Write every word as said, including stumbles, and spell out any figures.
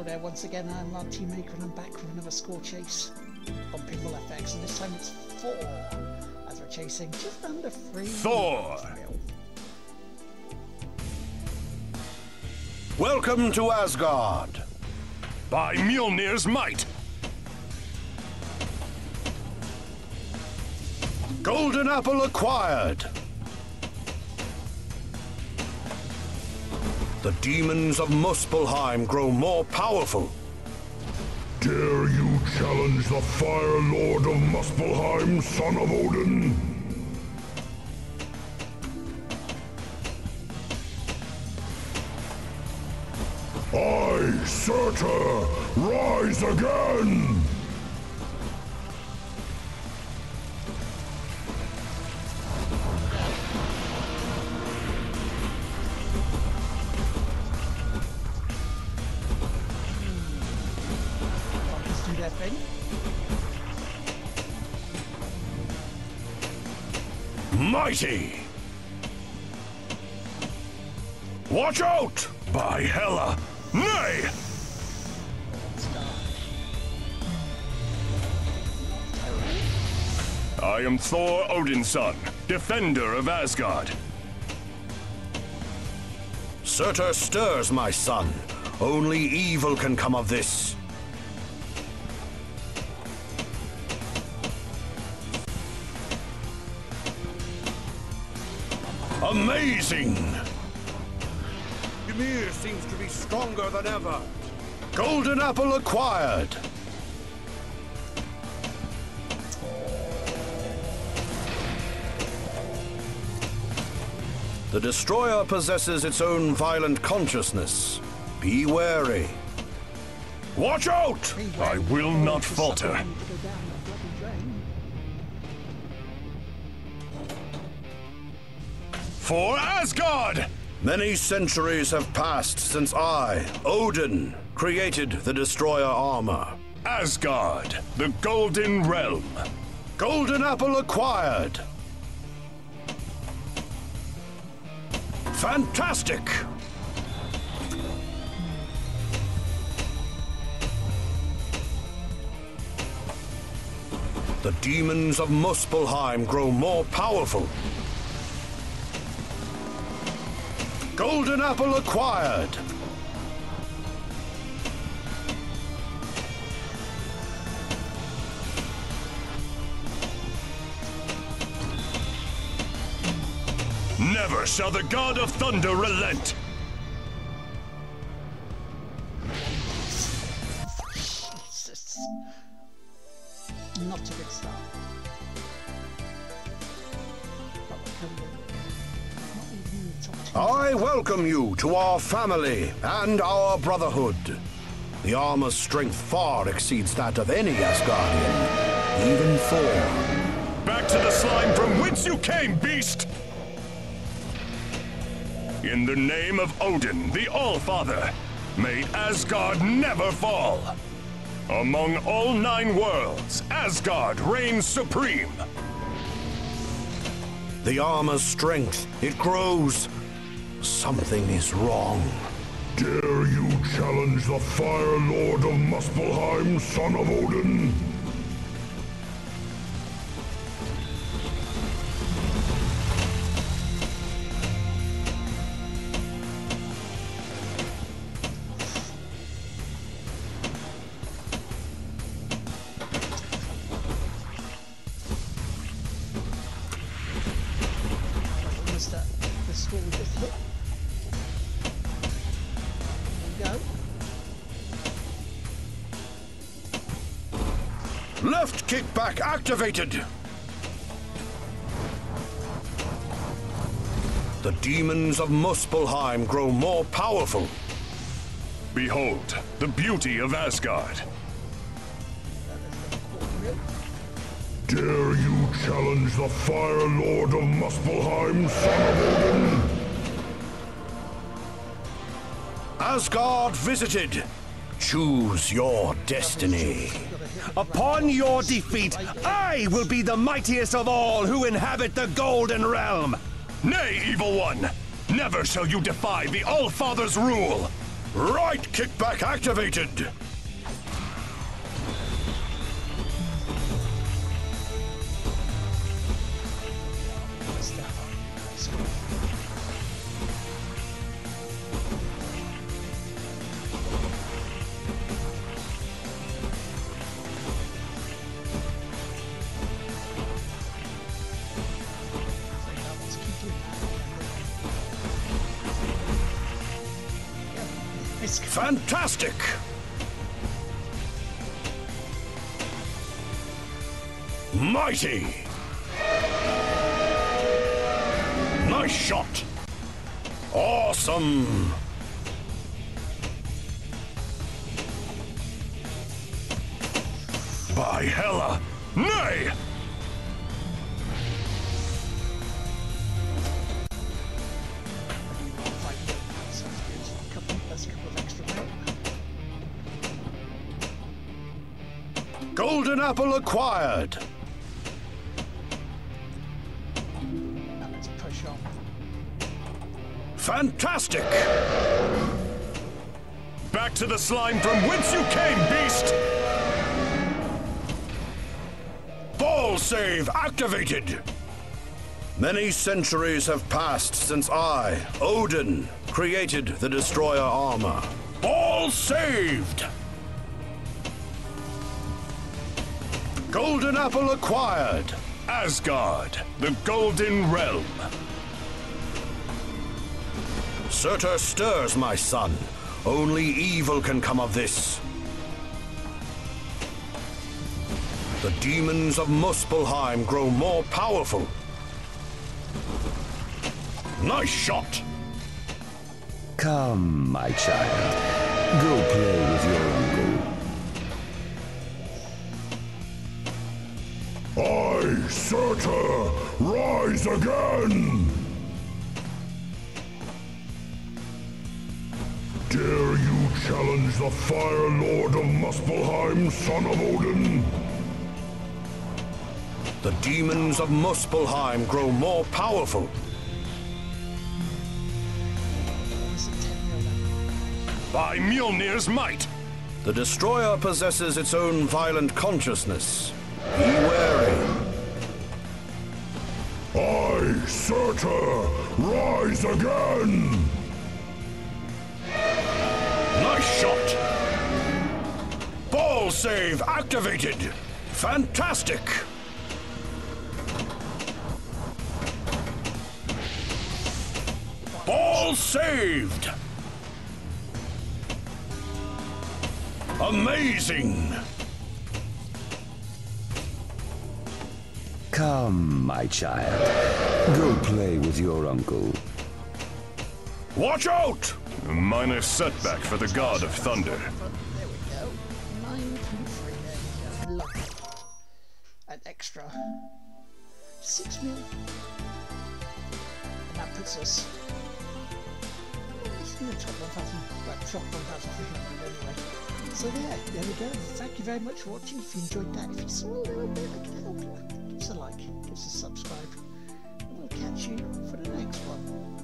Hello there, once again I'm our Teamaker and I'm back with another score chase on Pinball F X, and this time it's four as we're chasing just under three. Thor! Welcome to Asgard! By Mjolnir's might! Golden apple acquired! The demons of Muspelheim grow more powerful. Dare you challenge the Fire Lord of Muspelheim, son of Odin? I, Surtur, rise again! Mighty! Watch out! By Hela! Nay! I am Thor, Odin's son, defender of Asgard. Surtur stirs, my son. Only evil can come of this. Amazing! Ymir seems to be stronger than ever. Golden apple acquired. The destroyer possesses its own violent consciousness. Be wary. Watch out! I will not falter. For Asgard! Many centuries have passed since I, Odin, created the destroyer armor. Asgard, the Golden Realm. Golden apple acquired. Fantastic! The demons of Muspelheim grow more powerful. Golden apple acquired. Never shall the god of thunder relent. Jesus. Not a good start. I welcome you to our family and our brotherhood. The armor's strength far exceeds that of any Asgardian, even Thor. Back to the slime from whence you came, beast! In the name of Odin, the Allfather, may Asgard never fall. Among all nine worlds, Asgard reigns supreme. The armor's strength, it grows. Something is wrong. Dare you challenge the Fire Lord of Muspelheim, son of Odin? Left kickback activated! The demons of Muspelheim grow more powerful. Behold, the beauty of Asgard. Dare you challenge the Fire Lord of Muspelheim, son of Odin? Asgard visited. Choose your destiny. Upon your defeat, I will be the mightiest of all who inhabit the Golden Realm! Nay, evil one! Never shall you defy the Allfather's rule! Right! Right kickback activated! Fantastic! Mighty! Nice shot! Awesome! By Hela! Nay! Golden apple acquired. Now let's push on. Fantastic. Back to the slime from whence you came, beast. Ball save activated. Many centuries have passed since I, Odin, created the destroyer armor. Ball saved. Golden apple acquired. Asgard, the golden realm. Surtur stirs, my son. Only evil can come of this. The demons of Muspelheim grow more powerful. Nice shot. Come, my child. Go play with your uncle. I, Surtur, rise again! Dare you challenge the Fire Lord of Muspelheim, son of Odin? The demons of Muspelheim grow more powerful. By Mjolnir's might! The destroyer possesses its own violent consciousness. Be wary. I, Surtur, rise again! Nice shot! Ball save activated! Fantastic! Ball saved! Amazing! Come, my child. Go play with your uncle. Watch out! A minor setback for the god of thunder. There we go. nine point three. There we go. An extra six mil. And that puts us in the top one thousand. Well, top one thousand three hundred anyway. So there, there we go. Thank you very much for watching. If you enjoyed that, if you saw a little bit, it could help. Give us a like, give us a subscribe, and we'll catch you for the next one.